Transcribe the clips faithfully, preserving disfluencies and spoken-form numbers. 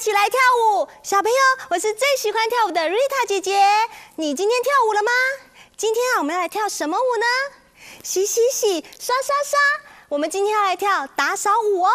一起来跳舞。小朋友，我是最喜欢跳舞的 Rita 姐姐。你今天跳舞了吗？今天啊，我们要来跳什么舞呢？洗洗洗，刷刷刷。我们今天要来跳打扫舞哦。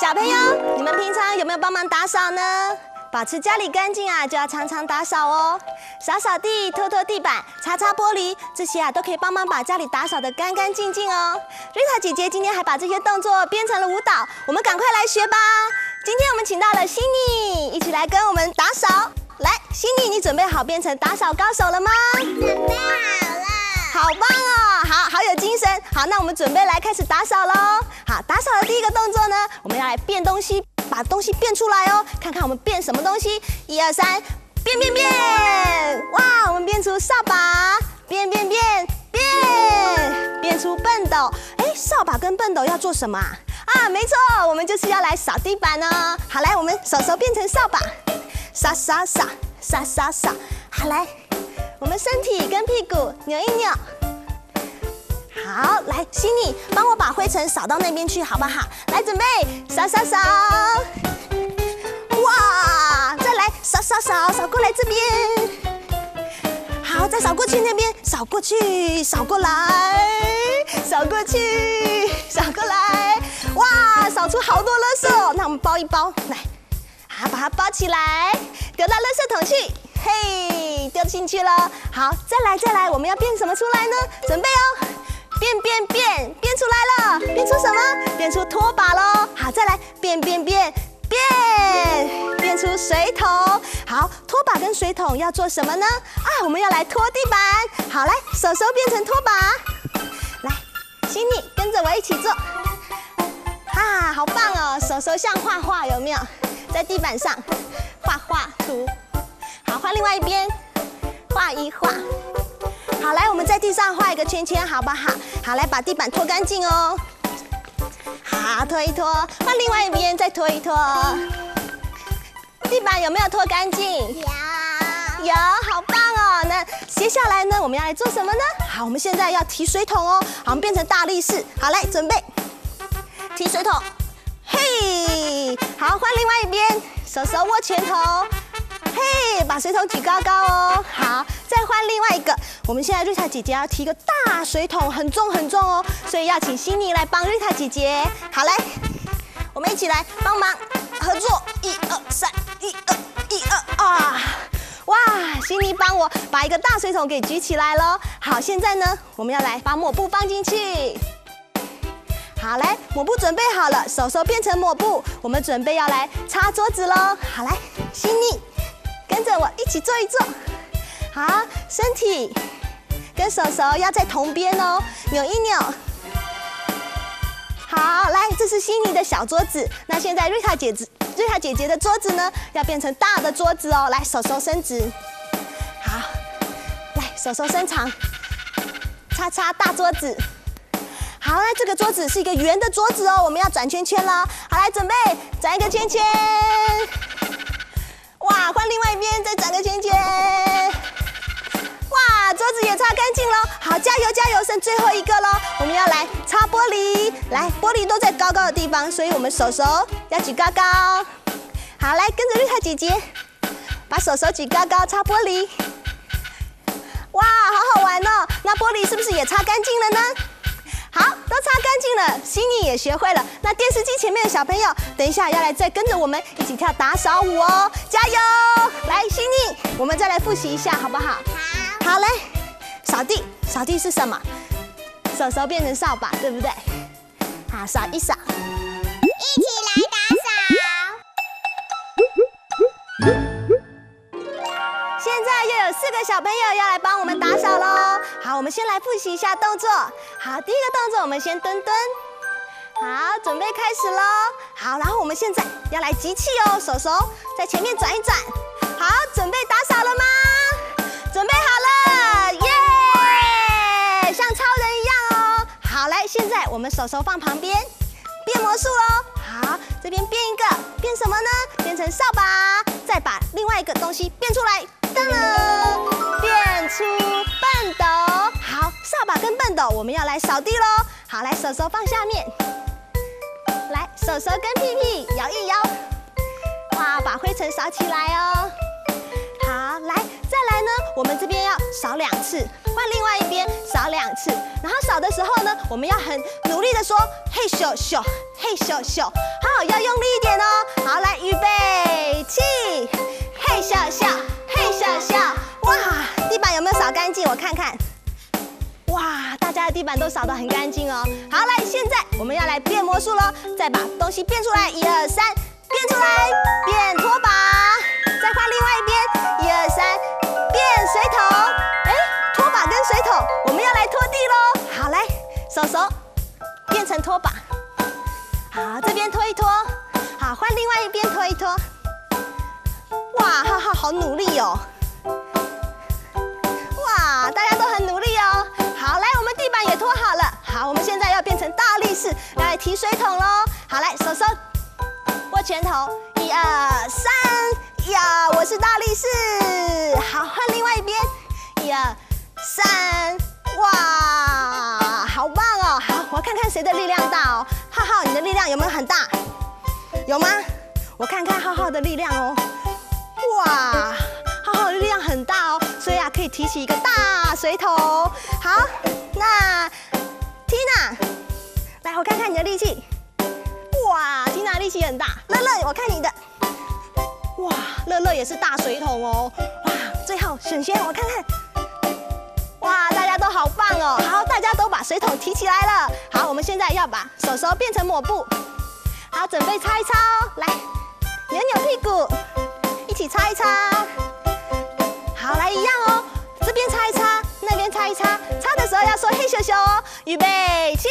小朋友，你们平常有没有帮忙打扫呢？保持家里干净啊，就要常常打扫哦。扫扫地、拖拖地板、擦擦玻璃，这些啊都可以帮忙把家里打扫得干干净净哦。Rita 姐姐今天还把这些动作编成了舞蹈，我们赶快来学吧。今天我们请到了 Cindy 一起来跟我们打扫。来 ，Cindy， 你准备好变成打扫高手了吗？准备好了。好棒哦，好好有精神。好，那我们准备来开始打扫喽。好，打扫的第一个动作呢，我们要来变东西，把东西变出来哦。看看我们变什么东西，一二三，变变变！哇，我们变出扫把，变变变变，变出畚斗。哎，扫把跟畚斗要做什么啊？啊，没错，我们就是要来扫地板哦。好，来，我们手手变成扫把，扫扫扫扫扫扫。好，来，我们身体跟屁股扭一扭。好，来，心妮，帮我把灰尘扫到那边去，好不好？来，准备，扫扫扫！哇，再来，扫扫扫，扫过来这边。好，再扫过去那边，扫过去，扫过来，扫过去，扫过来。哇，扫出好多垃圾哦！那我们包一包，来，啊，把它包起来，丢到垃圾桶去。嘿，丢进去了。好，再来，再来，我们要变什么出来呢？准备哦。变变变，变出来了！变出什么？变出拖把喽！好，再来变变变变，变出水桶。好，拖把跟水桶要做什么呢？啊，我们要来拖地板。好，来，手手变成拖把，来，请你跟着我一起做。啊，好棒哦！手手像画画，有没有？在地板上画画图。好，画另外一边，画一画。好，来，我们在地上画一个圈圈，好不好？好，来把地板拖干净哦。好，拖一拖，换另外一边再拖一拖。地板有没有拖干净？有，有，好棒哦。那接下来呢，我们要来做什么呢？好，我们现在要提水桶哦。好，我们变成大力士。好，来，准备提水桶。嘿，好，换另外一边，手手握拳头。嘿，把水桶举高高哦。好，再换另外一个。我们现在瑞塔姐姐要提一个大水桶，很重很重哦，所以要请心妮来帮瑞塔姐姐。好，来，我们一起来帮忙合作，一二三，一二一二啊！哇，心妮帮我把一个大水桶给举起来喽。好，现在呢，我们要来把抹布放进去。好，来，抹布准备好了，手手变成抹布，我们准备要来擦桌子喽。好，来，心妮。跟着我一起做一做，好，身体跟手手要在同边哦，扭一扭。好，来，这是心妮的小桌子，那现在瑞塔姐姐、瑞塔姐姐的桌子呢，要变成大的桌子哦。来，手手伸直，好，来，手手伸长，擦擦大桌子。好，那这个桌子是一个圆的桌子哦，我们要转圈圈了。好，来，准备转一个圈圈。哇，换另外一边，再转个圈圈。哇，桌子也擦干净了。好，加油加油，剩最后一个喽。我们要来擦玻璃，来，玻璃都在高高的地方，所以我们手手要举高高。好，来，跟着瑞塔姐姐，把手手举高高擦玻璃。哇，好好玩哦。那玻璃是不是也擦干净了呢？好，都擦干净了，心妮也学会了。那电视机前面的小朋友，等一下要来再跟着我们一起跳打扫舞哦，加油！来，心妮，我们再来复习一下，好不好？好。好，来，扫地，扫地是什么？手手变成扫把，对不对？好，扫一扫，一起来打扫。 现在又有四个小朋友要来帮我们打扫喽。好，我们先来复习一下动作。好，第一个动作我们先蹲蹲。好，准备开始喽。好，然后我们现在要来集气哦，手手在前面转一转。好，准备打扫了吗？准备好了，耶！像超人一样哦。好，来，现在我们手手放旁边，变魔术喽。好，这边变一个，变什么呢？变成扫把，再把另外一个东西变出来。 变出笨斗，好，扫把跟笨斗，我们要来扫地喽。好，来手手放下面，来手手跟屁屁摇一摇，哇，把灰尘扫起来哦。好，来再来呢，我们这边要扫两次，换另外一边扫两次。然后扫的时候呢，我们要很努力的说嘿咻咻，嘿咻咻，好，要用力一点哦。好，来预备起，嘿咻咻。 嘿，笑笑，哇！地板有没有扫干净？我看看，哇！大家的地板都扫得很干净哦。好，来，现在我们要来变魔术喽，再把东西变出来，一二三，变出来，变拖把，再换另外一边，一二三，变水桶。哎，拖把跟水桶，我们要来拖地喽。好，来，手手变成拖把，好，这边拖一拖，好，换另外一边拖一拖。 哇，浩浩好努力哦！哇，大家都很努力哦。好，来，我们地板也拖好了。好，我们现在要变成大力士，要来提水桶喽。好，来，手手握拳头，一二三，呀，我是大力士。好，换另外一边，一二三，哇，好棒哦！好，我看看谁的力量大哦。浩浩，你的力量有没有很大？有吗？我看看浩浩的力量哦。 哇，浩浩的力量很大哦，所以啊可以提起一个大水桶。好，那 Tina， 来我看看你的力气。哇 ，Tina 力气很大。乐乐，我看你的。哇，乐乐也是大水桶哦。哇，最后璇璇，我看看。哇，大家都好棒哦。好，大家都把水桶提起来了。好，我们现在要把手手变成抹布。好，准备擦一擦哦。来，扭扭屁股。 一起擦一擦，好，来一样哦。这边擦一擦，那边擦一擦。擦的时候要说嘿咻咻哦。预备起，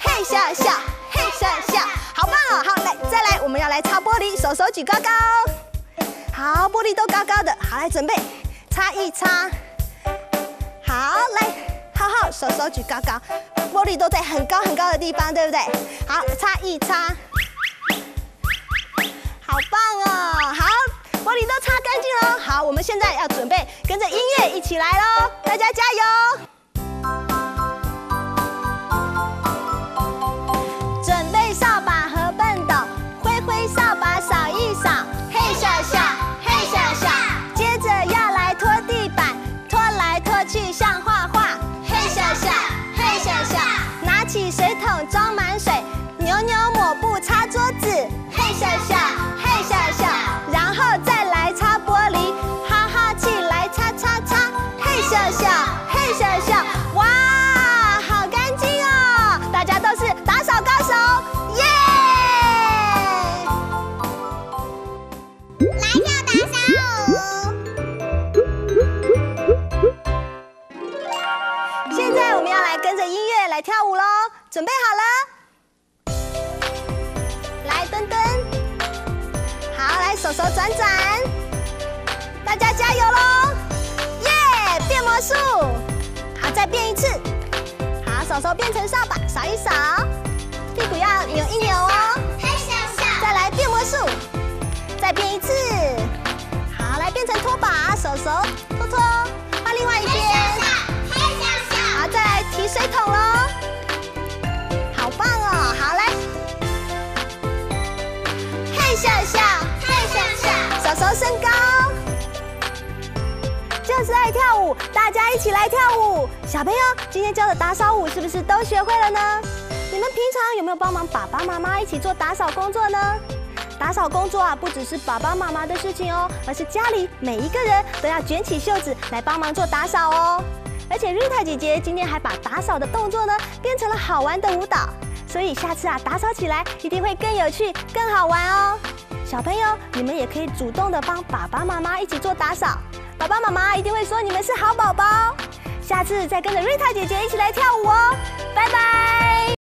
嘿咻咻，嘿咻咻，好棒哦！好，来再来，我们要来擦玻璃，手手举高高。好，玻璃都高高的。好，来准备擦一擦。好，来，浩浩手手举高高，玻璃都在很高很高的地方，对不对？好，擦一擦，好棒哦！好。 玻璃都擦干净喽，好，我们现在要准备跟着音乐一起来喽，大家加油！准备扫把和畚斗，挥挥扫把扫一扫，嘿咻咻，嘿咻咻，接着要来拖地板，拖来拖去像画画，嘿咻咻，嘿咻咻，拿起水桶装满水，扭扭抹布擦桌子，嘿咻咻，嘿咻咻，然后再。 准备好了，来蹲蹲，好，来手手转转，大家加油喽！耶，变魔术，好，再变一次，好，手手变成扫把，扫一扫，屁股要扭一扭哦，再来变魔术，再变一次，好，来变成拖把，手手拖拖，换另外一边，好，再来提水桶喽。 棒哦，好嘞！嘿咻咻，嘿咻咻，手手升高，就是爱跳舞，大家一起来跳舞。小朋友，今天教的打扫舞是不是都学会了呢？你们平常有没有帮忙爸爸妈妈一起做打扫工作呢？打扫工作啊，不只是爸爸妈妈的事情哦，而是家里每一个人都要卷起袖子来帮忙做打扫哦。而且 Rita 姐姐今天还把打扫的动作呢变成了好玩的舞蹈，所以下次啊打扫起来一定会更有趣、更好玩哦。小朋友，你们也可以主动的帮爸爸妈妈一起做打扫，爸爸妈妈一定会说你们是好宝宝。下次再跟着 Rita 姐姐一起来跳舞哦，拜拜。